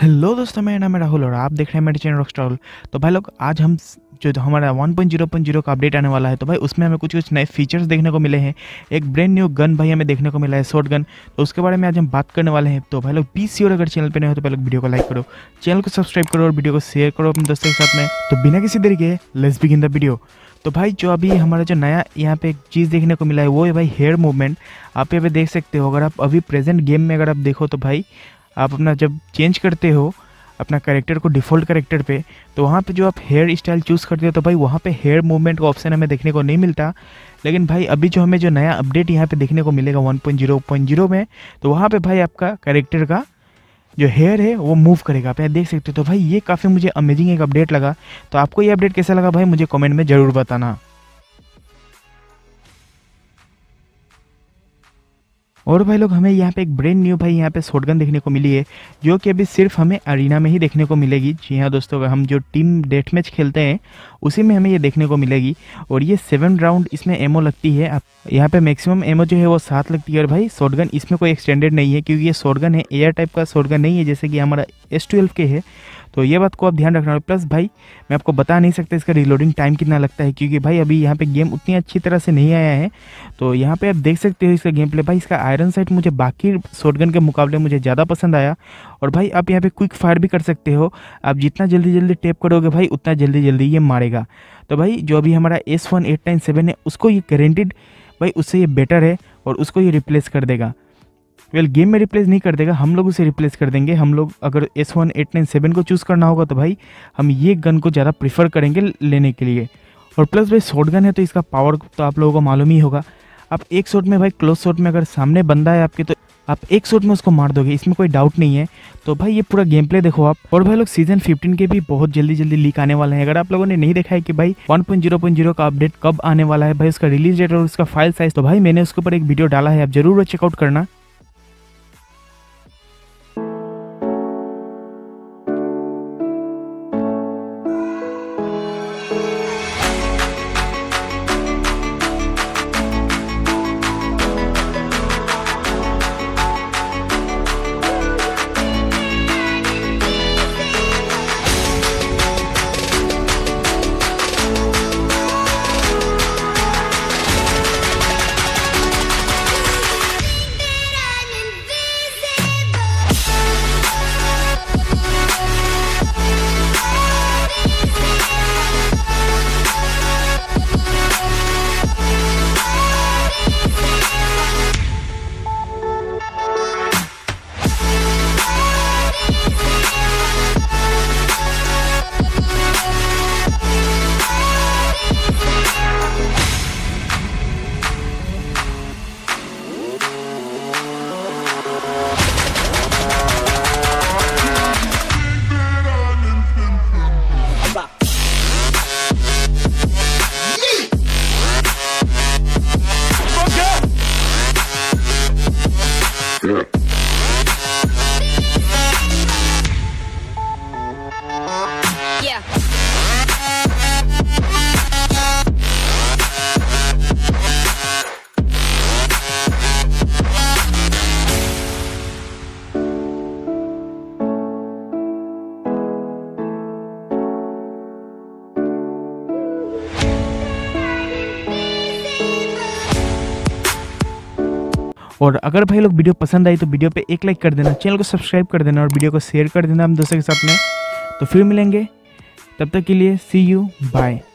Hello दोस्तों, मेरा नाम है राहुल और आप देख रहे हैं मेरे चैनल रॉकस्टार। तो भाई लोग, आज हम जो हमारा 1.0.0 का अपडेट आने वाला है, तो भाई उसमें हमें कुछ नए फीचर्स देखने को मिले हैं। एक ब्रांड न्यू गन भाई हमें देखने को मिला है, शॉर्ट गन, तो उसके बारे में आज हम बात करने वाले हैं। तो भाई लोग बी सी, और अगर चैनल पे नए हो तो पहले वीडियो को लाइक करो, चैनल को सब्सक्राइब करो और वीडियो को शेयर करो अपने दोस्तों के साथ में। तो बिना किसी तरीके लेट्स बिगिन द वीडियो। तो भाई जो अभी हमारा जो नया यहाँ पे एक चीज़ देखने को मिला है वो है भाई हेयर मूवमेंट। आप यहाँ पे देख सकते हो, अगर आप अभी प्रेजेंट गेम में अगर आप देखो तो भाई आप अपना जब चेंज करते हो अपना कैरेक्टर को डिफ़ॉल्ट कैरेक्टर पे, तो वहाँ पे जो आप हेयर स्टाइल चूज़ करते हो तो भाई वहाँ पे हेयर मूवमेंट का ऑप्शन हमें देखने को नहीं मिलता। लेकिन भाई अभी जो हमें जो नया अपडेट यहाँ पे देखने को मिलेगा 1.0.0 में, तो वहाँ पे भाई आपका कैरेक्टर का जो हेयर है वो मूव करेगा, आप यहाँ देख सकते हो। तो भाई ये काफ़ी मुझे अमेजिंग एक अपडेट लगा। तो आपको ये अपडेट कैसा लगा भाई मुझे कॉमेंट में ज़रूर बताना। और भाई लोग हमें यहाँ पे एक ब्रांड न्यू भाई यहाँ पे शॉटगन देखने को मिली है, जो कि अभी सिर्फ हमें अरीना में ही देखने को मिलेगी। जी हाँ दोस्तों, हम जो टीम डेथ मैच खेलते हैं उसी में हमें ये देखने को मिलेगी। और ये 7 राउंड इसमें एमओ लगती है। आप यहाँ पे मैक्सिमम एमओ जो है वो 7 लगती है। और भाई शॉटगन इसमें कोई एक्सटेंडेड नहीं है, क्योंकि ये शॉटगन है, एयर टाइप का शॉटगन नहीं है जैसे कि हमारा S12K है। तो ये बात को आप ध्यान रखना। प्लस भाई मैं आपको बता नहीं सकता इसका रीलोडिंग टाइम कितना लगता है, क्योंकि भाई अभी यहाँ पे गेम उतनी अच्छी तरह से नहीं आया है। तो यहाँ पे आप देख सकते हो इसका गेम प्ले। भाई इसका आयरन साइट मुझे बाकी शॉटगन के मुकाबले मुझे ज़्यादा पसंद आया। और भाई आप यहाँ पे क्विक फायर भी कर सकते हो, आप जितना जल्दी जल्दी टैप करोगे भाई उतना जल्दी जल्दी ये मारेगा। तो भाई जो अभी हमारा S1897 है उसको ये गारंटेड भाई उससे ये बेटर है और उसको ये रिप्लेस कर देगा। वेल, गेम में रिप्लेस नहीं कर देगा, हम लोग उसे रिप्लेस कर देंगे। हम लोग अगर S1897 को चूज़ करना होगा तो भाई हम ये गन को ज़्यादा प्रीफर करेंगे लेने के लिए। और प्लस भाई शॉटगन है तो इसका पावर तो आप लोगों को मालूम ही होगा। आप एक शॉट में भाई क्लोज शॉट में अगर सामने बंदा है आपके तो आप एक शॉट में उसको मार दोगे, इसमें कोई डाउट नहीं है। तो भाई ये पूरा गेम प्ले देखो आप। और भाई लोग सीजन 15 के भी बहुत जल्दी जल्दी लीक आने वाले हैं। अगर आप लोगों ने नहीं देखा है कि भाई 1.0.0 का अपडेट कब आने वाला है, भाई उसका रिलीज डेट और उसका फाइल साइज, तो भाई मैंने उसके ऊपर एक वीडियो डाला है, आप जरूर चेकआउट करना। और अगर भाई लोग वीडियो पसंद आई तो वीडियो पे एक लाइक कर देना, चैनल को सब्सक्राइब कर देना और वीडियो को शेयर कर देना हम दोस्तों के साथ में। तो फिर मिलेंगे, तब तक के लिए सी यू, बाय।